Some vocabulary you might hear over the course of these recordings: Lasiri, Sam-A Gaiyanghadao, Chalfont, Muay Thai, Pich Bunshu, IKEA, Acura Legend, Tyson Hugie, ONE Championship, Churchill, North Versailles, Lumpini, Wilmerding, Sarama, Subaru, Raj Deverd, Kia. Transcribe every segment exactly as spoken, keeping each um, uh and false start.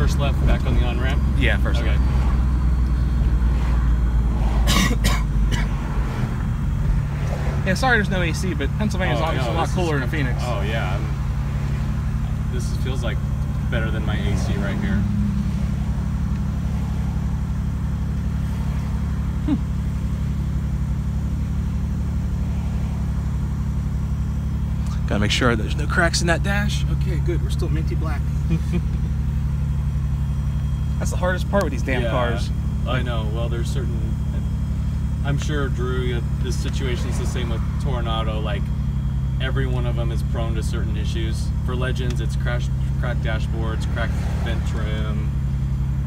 first left back on the on-ramp? Yeah, first okay. left. Yeah, sorry there's no A C, but Pennsylvania's oh, obviously no, a lot cooler is, than Phoenix. Oh, yeah. I'm, this feels like better than my A C right here. Hmm. Gotta make sure there's no cracks in that dash. Okay, good. We're still minty black. That's the hardest part with these damn yeah, cars. I know. Well, there's certain... I'm sure, Drew, this situation's the same with Tornado. Like, every one of them is prone to certain issues. For Legends, it's crashed, cracked dashboards, cracked vent trim,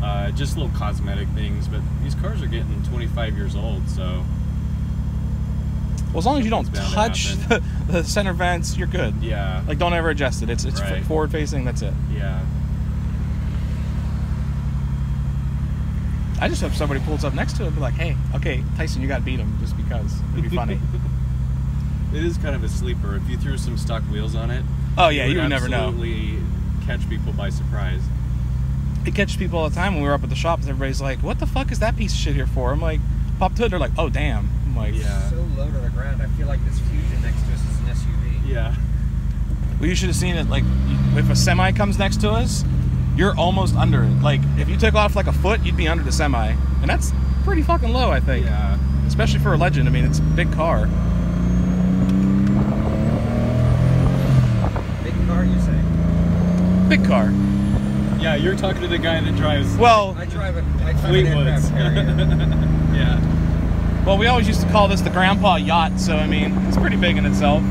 uh, just little cosmetic things. But these cars are getting twenty-five years old, so... Well, as long as you don't touch the, the center vents, you're good. Yeah. Like, don't ever adjust it. It's, it's right. forward-facing, that's it. Yeah. I just hope somebody pulls up next to it and be like, hey, okay, Tyson, you got to beat him just because. It'd be funny. It is kind of a sleeper. If you threw some stock wheels on it, oh, yeah, you would, you would never know. Absolutely catch people by surprise. It catches people all the time. When we were up at the shop, everybody's like, what the fuck is that piece of shit here for? I'm like, pop to it. They're like, oh, damn. I'm like, yeah. It's so low to the ground. I feel like this Fusion next to us is an S U V. Yeah. Well, you should have seen it. Like, if a semi comes next to us, you're almost under it. Like, if you took off like a foot, you'd be under the semi. And that's pretty fucking low, I think. Yeah. Especially for a Legend. I mean, it's a big car. Big car, you say? Big car. Yeah, you're talking to the guy that drives... Well... I drive an aircraft carrier. Yeah. Well, we always used to call this the grandpa yacht, so, I mean, it's pretty big in itself.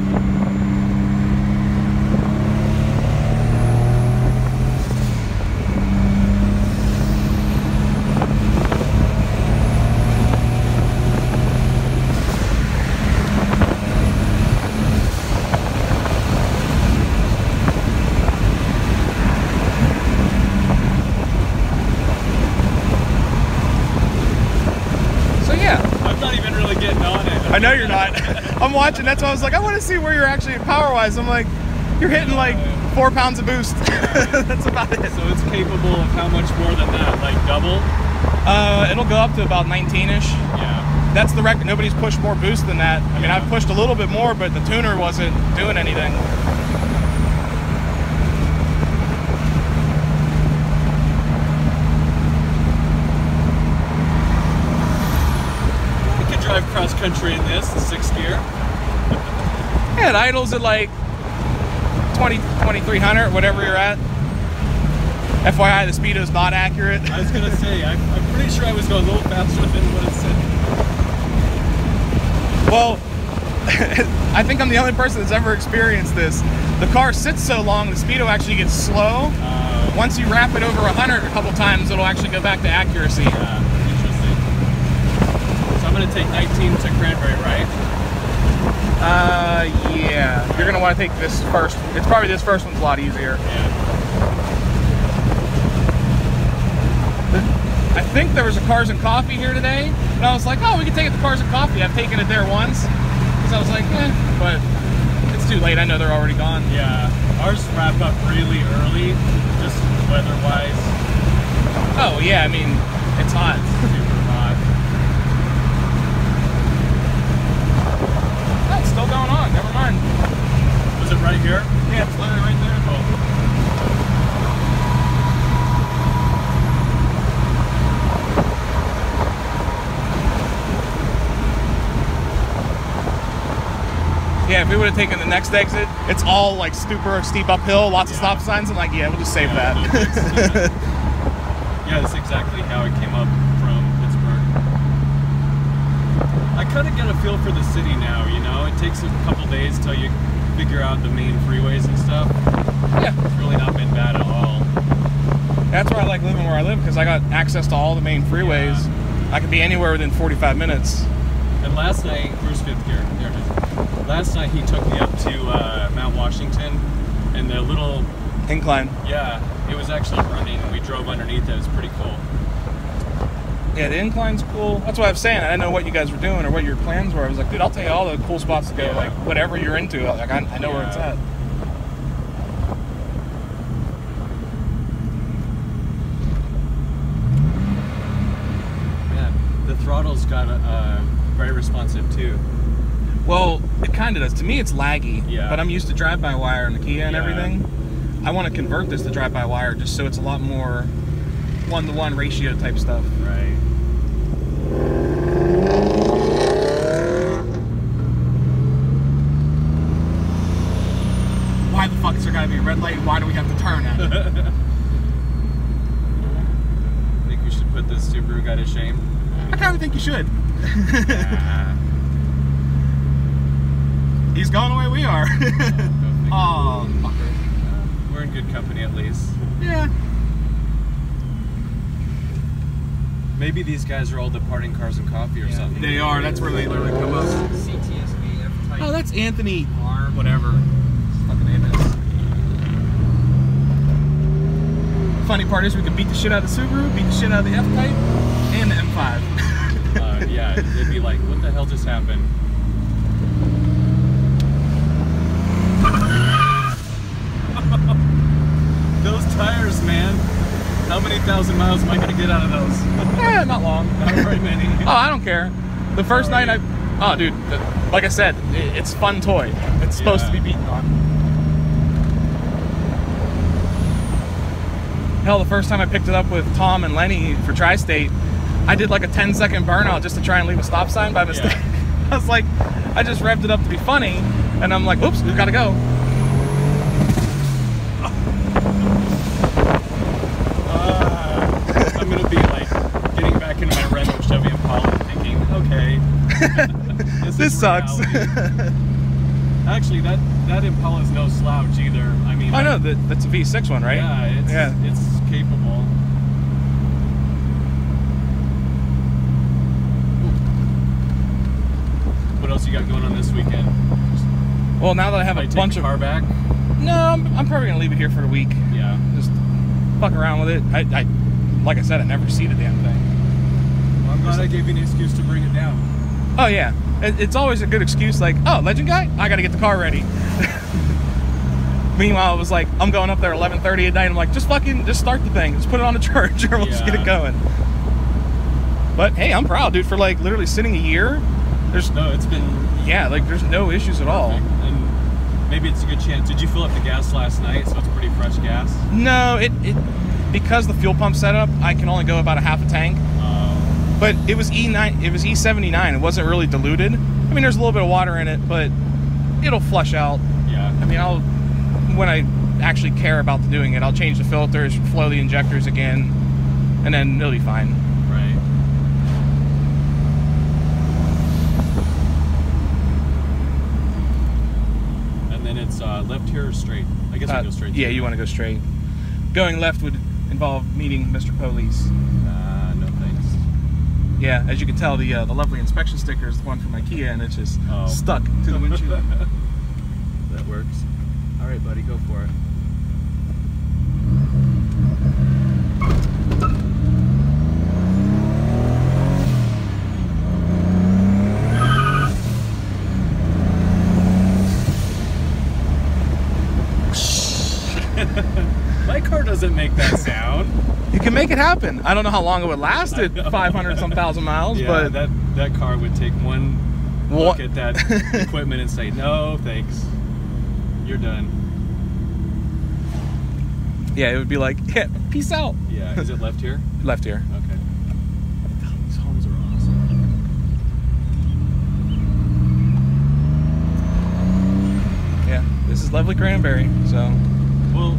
I know you're not. I'm watching. That's why I was like, I want to see where you're actually power-wise. I'm like, you're hitting like four pounds of boost. That's about it. So it's capable of how much more than that? Like double? Uh, it'll go up to about nineteen-ish. Yeah. That's the record. Nobody's pushed more boost than that. I mean, yeah. I've pushed a little bit more, but the tuner wasn't doing anything. Cross country in this, the sixth gear. Yeah, it idles at like twenty, twenty-three hundred, whatever you're at. F Y I, the speedo's not accurate. I was gonna say, I'm, I'm pretty sure I was going a little faster than what it said. Well, I think I'm the only person that's ever experienced this. The car sits so long, the speedo actually gets slow. Uh, Once you wrap it over one hundred a couple times, it'll actually go back to accuracy. Uh, I'm gonna take nineteen to Cranberry, right? Uh, yeah. You're gonna want to take this first. It's probably this first one's a lot easier. Yeah. I think there was a Cars and Coffee here today, and I was like, oh, we can take it to Cars and Coffee. I've taken it there once, because I was like, eh, but it's too late. I know they're already gone. Yeah. Ours wrap up really early, just weather-wise. Oh yeah, I mean, it's hot. It's super hot. Still going on, never mind. Was it right here? Yeah, it's literally right there. Oh. Yeah, if we would have taken the next exit, it's all like super steep uphill, lots yeah. of stop signs. I'm like, yeah, we'll just save yeah, that. Just, yeah. yeah, that's exactly how it came up. I kind of get a feel for the city now, you know? It takes a couple days till you figure out the main freeways and stuff. Yeah. It's really not been bad at all. That's why I like living where I live, because I got access to all the main freeways. Yeah. I could be anywhere within forty-five minutes. And last night, Bruce fifth gear, there it is. Last night he took me up to uh, Mount Washington, and the little... incline. Yeah, it was actually running, and we drove underneath it. It was pretty cool. Yeah, the incline's cool. That's what I was saying. I didn't know what you guys were doing or what your plans were. I was like, dude, I'll tell you all the cool spots to go. Yeah. Like, whatever you're into, like, I, I know yeah. where it's at. throttle's got a, uh, very responsive too. Well, it kind of does. To me, it's laggy. Yeah. But I'm used to drive-by-wire and the Kia and yeah. everything. I want to convert this to drive-by-wire just so it's a lot more one-to-one ratio type stuff. Right. Why the fuck is there got to be a red light? Why do we have to turn at it? I think we should put this Subaru guy to shame. I kind of think you should. Nah. He's gone away, we are. Oh, fucker. We're in good company at least. Yeah. Maybe these guys are all departing cars and coffee or yeah, something. They are, that's where they literally come up. C T S V F type. Oh, that's Anthony. R, whatever. His fucking name is. Funny part is we can beat the shit out of the Subaru, beat the shit out of the F type, and the M five. uh, yeah, they'd be like, what the hell just happened? Those tires, man. How many thousand miles am I gonna get out of those? Eh, not long. Not very many. Oh, I don't care. The first oh, night I... Oh, dude. The, like I said, it, it's fun toy. It's supposed yeah. to be beaten on. Hell, the first time I picked it up with Tom and Lenny for Tri-State, I did like a ten second burnout just to try and leave a stop sign by mistake. Yeah. I was like, I just revved it up to be funny, and I'm like, oops, we've gotta go. This, this sucks. Actually, that that Impala's no slouch either. I mean, I know that that's a V six one, right? Yeah, it's yeah. it's capable. Ooh. What else you got going on this weekend? Well, now that I have I a bunch of car back. No, I'm, I'm probably gonna leave it here for the week. Yeah, just fuck around with it. I, I like I said, I never see the damn thing. Well, I'm glad I gave you an excuse to bring it down. Oh yeah, it's always a good excuse like, oh, Legend guy? I gotta get the car ready. Meanwhile, it was like, I'm going up there eleven thirty at night, I'm like, just fucking, just start the thing, just put it on a charger, we'll yeah. just get it going. But hey, I'm proud, dude, for like literally sitting a year. There's no, it's been... Yeah, like there's no issues at all. And maybe it's a good chance. Did you fill up the gas last night, so it's pretty fresh gas? No, it, it because the fuel pump setup, I can only go about a half a tank. But it was E nine, it was E seventy-nine. It wasn't really diluted. I mean, there's a little bit of water in it, but it'll flush out. Yeah. I mean, I'll when I actually care about doing it, I'll change the filters, flow the injectors again, and then it'll be fine. Right. And then it's uh, left here or straight? I guess uh, I go straight. Yeah, you want to go straight. Going left would involve meeting Mister Police. Yeah, as you can tell, the uh, the lovely inspection sticker is the one from IKEA, and it's just oh. stuck to the windshield. That works. All right, buddy, go for it. My car doesn't make that sound. You can make it happen. I don't know how long it would last at five hundred some thousand miles, yeah, but that that car would take one what? look at that equipment and say, "No, thanks. You're done." Yeah, it would be like, yeah, "Peace out." Yeah, is it left here? Left here. Okay. These homes are awesome. Yeah, this is lovely Cranberry. So, well,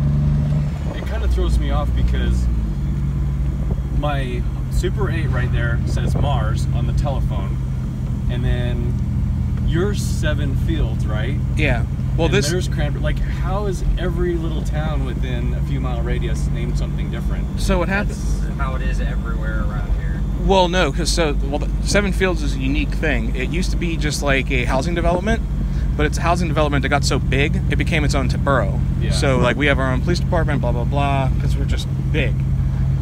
it kind of throws me off because my Super eight right there says Mars on the telephone, and then your seven Fields, right? Yeah. Well, and this there's Cranberry. Like, how is every little town within a few mile radius named something different? So what happens? That's how it is everywhere around here. Well, no, because so well, Seven Fields is a unique thing. It used to be just like a housing development, but it's a housing development that got so big it became its own borough. Yeah. So like we have our own police department, blah blah blah, because we're just big.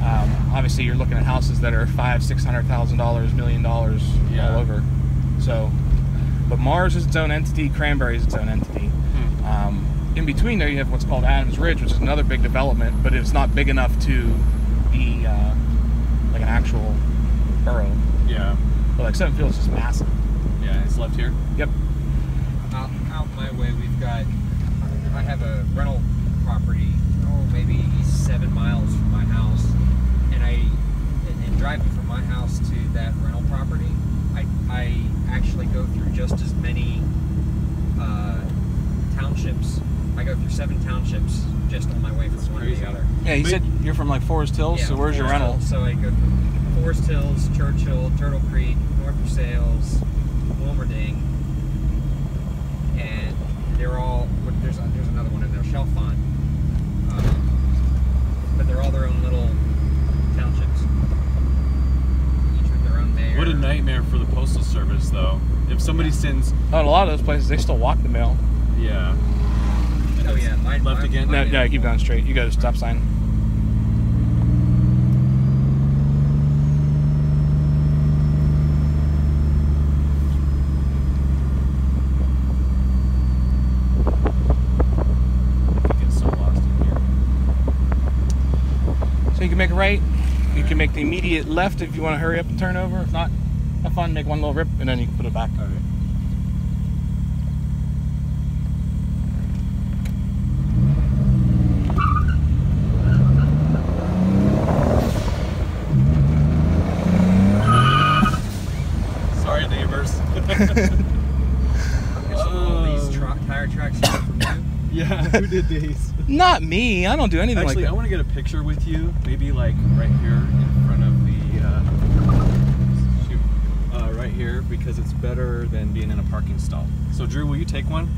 Um, obviously, you're looking at houses that are five, six hundred thousand dollars, million dollars, yeah. all over. So, but Mars is its own entity. Cranberry is its own entity. Hmm. Um, in between there, you have what's called Adams Ridge, which is another big development, but it's not big enough to be uh, like an actual borough. Yeah. But like seven feels just massive. Yeah, it's left here. Yep. Out, out my way, we've got. I have a rental property, oh, maybe seven miles from my house, and I and, and driving from my house to that rental property, I I actually go through just as many uh, townships. I go through seven townships just on my way from That's one crazy. to the other. Yeah, you said you're from like Forest Hills, yeah, so where's Forest your rental? Hill, so I go from Forest Hills, Churchill, Turtle Creek, North Versailles, Wilmerding, and they're all, there's a, there's another one in there, Chalfont, um, but they're all their own little townships, each with their own mayor. What a nightmare for the Postal Service, though. If somebody yeah. sends... Oh, a lot of those places, they still walk the mail. Yeah. Oh yeah, mine, left mine, again. Mine, no, no, keep going straight. You got a stop sign. I get so lost in here. So you can make a right. You can make the immediate left if you want to hurry up and turn over. If not, have fun. Make one little rip, and then you can put it back. All right. Who did these? Not me. I don't do anything Actually, like that. Actually, I want to get a picture with you. Maybe like right here in front of the, uh, shoot, uh, right here, because it's better than being in a parking stall. So Drew, will you take one?